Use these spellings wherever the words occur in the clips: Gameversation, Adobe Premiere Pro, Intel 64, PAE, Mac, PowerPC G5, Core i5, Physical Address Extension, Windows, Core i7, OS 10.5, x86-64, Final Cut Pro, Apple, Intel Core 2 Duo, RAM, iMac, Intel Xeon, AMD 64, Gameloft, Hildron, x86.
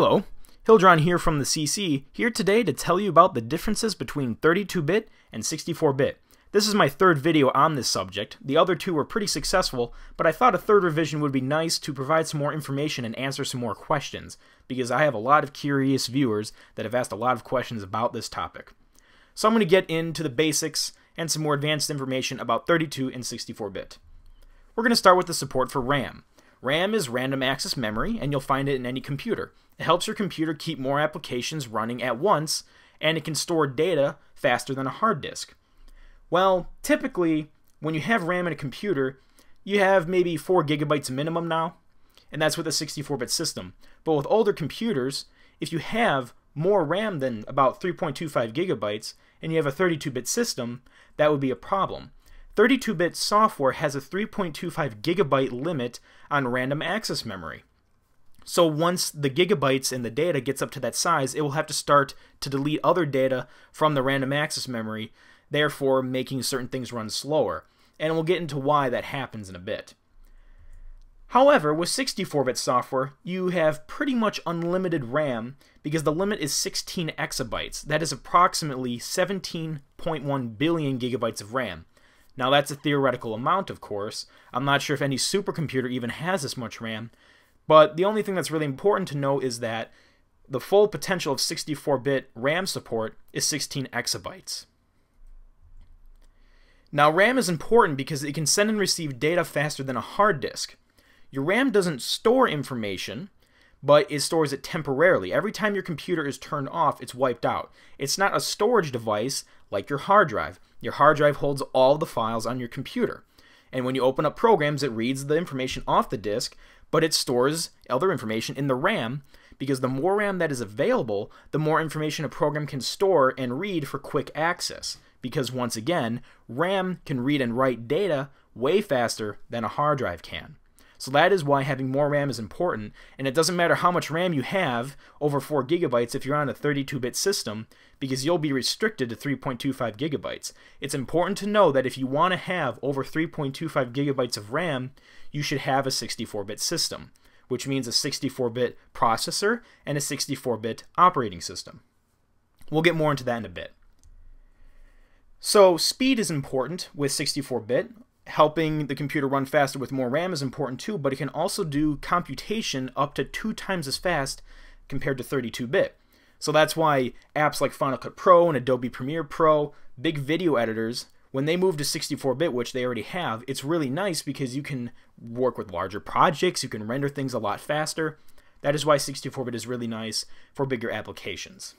Hello, Hildron here from the CC, here today to tell you about the differences between 32-bit and 64-bit. This is my third video on this subject. The other two were pretty successful, but I thought a third revision would be nice to provide some more information and answer some more questions, because I have a lot of curious viewers that have asked a lot of questions about this topic. So I'm going to get into the basics and some more advanced information about 32 and 64-bit. We're going to start with the support for RAM. RAM is random access memory, and you'll find it in any computer. It helps your computer keep more applications running at once, and it can store data faster than a hard disk. Well, typically, when you have RAM in a computer, you have maybe 4 gigabytes minimum now, and that's with a 64-bit system. But with older computers, if you have more RAM than about 3.25 gigabytes, and you have a 32-bit system, that would be a problem. 32-bit software has a 3.25 gigabyte limit on random access memory. So once the gigabytes in the data gets up to that size, it will have to start to delete other data from the random access memory, therefore making certain things run slower. And we'll get into why that happens in a bit. However, with 64-bit software, you have pretty much unlimited RAM because the limit is 16 exabytes. That is approximately 17.1 billion gigabytes of RAM. Now that's a theoretical amount, of course. I'm not sure if any supercomputer even has this much RAM, but the only thing that's really important to know is that the full potential of 64-bit RAM support is 16 exabytes. Now RAM is important because it can send and receive data faster than a hard disk. Your RAM doesn't store information, but it stores it temporarily. Every time your computer is turned off, it's wiped out. It's not a storage device like your hard drive. Your hard drive holds all the files on your computer. And when you open up programs, it reads the information off the disk, but it stores other information in the RAM, because the more RAM that is available, the more information a program can store and read for quick access. Because once again, RAM can read and write data way faster than a hard drive can. So that is why having more RAM is important, and it doesn't matter how much RAM you have, over 4 gigabytes if you're on a 32-bit system, because you'll be restricted to 3.25 gigabytes. It's important to know that if you want to have over 3.25 gigabytes of RAM, you should have a 64-bit system, which means a 64-bit processor and a 64-bit operating system. We'll get more into that in a bit. So speed is important with 64-bit. Helping the computer run faster with more RAM is important too, but it can also do computation up to 2 times as fast compared to 32-bit. So that's why apps like Final Cut Pro and Adobe Premiere Pro, big video editors, when they move to 64-bit, which they already have, it's really nice because you can work with larger projects, you can render things a lot faster. That is why 64-bit is really nice for bigger applications.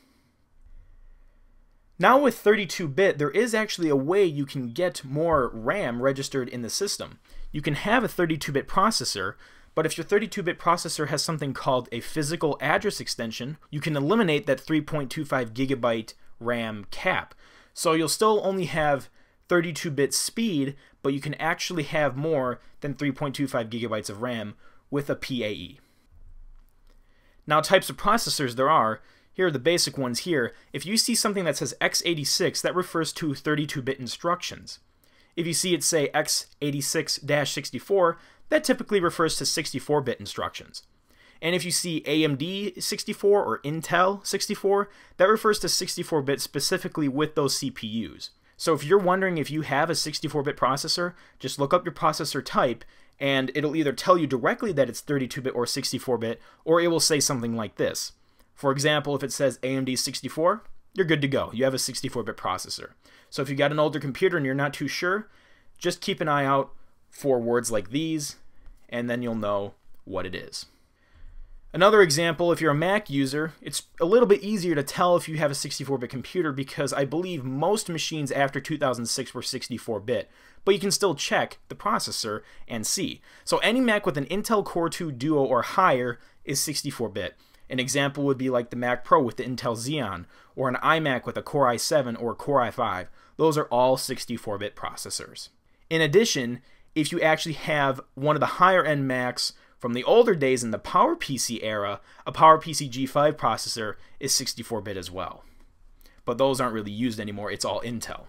Now with 32-bit, there is actually a way you can get more RAM registered in the system. You can have a 32-bit processor, but if your 32-bit processor has something called a physical address extension, you can eliminate that 3.25 gigabyte RAM cap. So you'll still only have 32-bit speed, but you can actually have more than 3.25 gigabytes of RAM with a PAE. Now types of processors there are. Here are the basic ones here. If you see something that says x86, that refers to 32-bit instructions. If you see it say x86-64, that typically refers to 64-bit instructions. And if you see AMD 64 or Intel 64, that refers to 64-bit specifically with those CPUs. So if you're wondering if you have a 64-bit processor, just look up your processor type and it'll either tell you directly that it's 32-bit or 64-bit, or it will say something like this. For example, if it says AMD 64, you're good to go. You have a 64-bit processor. So if you've got an older computer and you're not too sure, just keep an eye out for words like these, and then you'll know what it is. Another example, if you're a Mac user, it's a little bit easier to tell if you have a 64-bit computer because I believe most machines after 2006 were 64-bit, but you can still check the processor and see. So any Mac with an Intel Core 2 Duo or higher is 64-bit. An example would be like the Mac Pro with the Intel Xeon, or an iMac with a Core i7 or Core i5. Those are all 64-bit processors. In addition, if you actually have one of the higher-end Macs from the older days in the PowerPC era, a PowerPC G5 processor is 64-bit as well. But those aren't really used anymore, it's all Intel.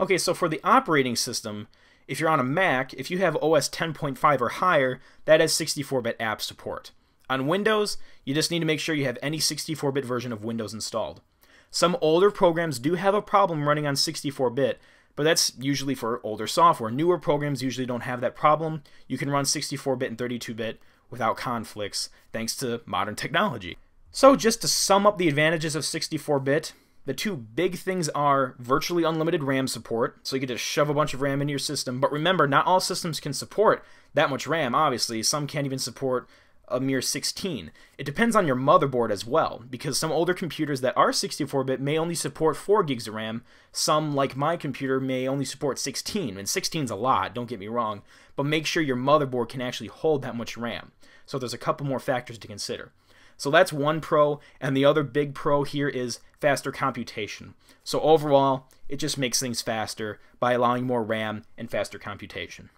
Okay, so for the operating system, if you're on a Mac, if you have OS 10.5 or higher, that has 64-bit app support. On Windows, you just need to make sure you have any 64-bit version of Windows installed. Some older programs do have a problem running on 64-bit, but that's usually for older software. Newer programs usually don't have that problem. You can run 64-bit and 32-bit without conflicts, thanks to modern technology. So just to sum up the advantages of 64-bit, the two big things are virtually unlimited RAM support, so you can just shove a bunch of RAM into your system. But remember, not all systems can support that much RAM, obviously. Some can't even support a mere 16. It depends on your motherboard as well, because some older computers that are 64-bit may only support 4 gigs of RAM. Some, like my computer, may only support 16, and 16's a lot, don't get me wrong, but make sure your motherboard can actually hold that much RAM. So there's a couple more factors to consider. So that's one pro, and the other big pro here is faster computation. So overall, it just makes things faster by allowing more RAM and faster computation.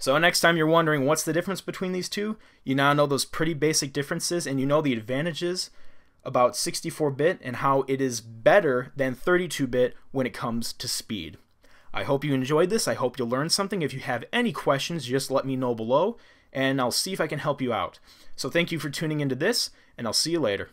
So next time you're wondering what's the difference between these two, you now know those pretty basic differences, and you know the advantages about 64-bit and how it is better than 32-bit when it comes to speed. I hope you enjoyed this. I hope you learned something. If you have any questions, just let me know below, and I'll see if I can help you out. So thank you for tuning into this, and I'll see you later.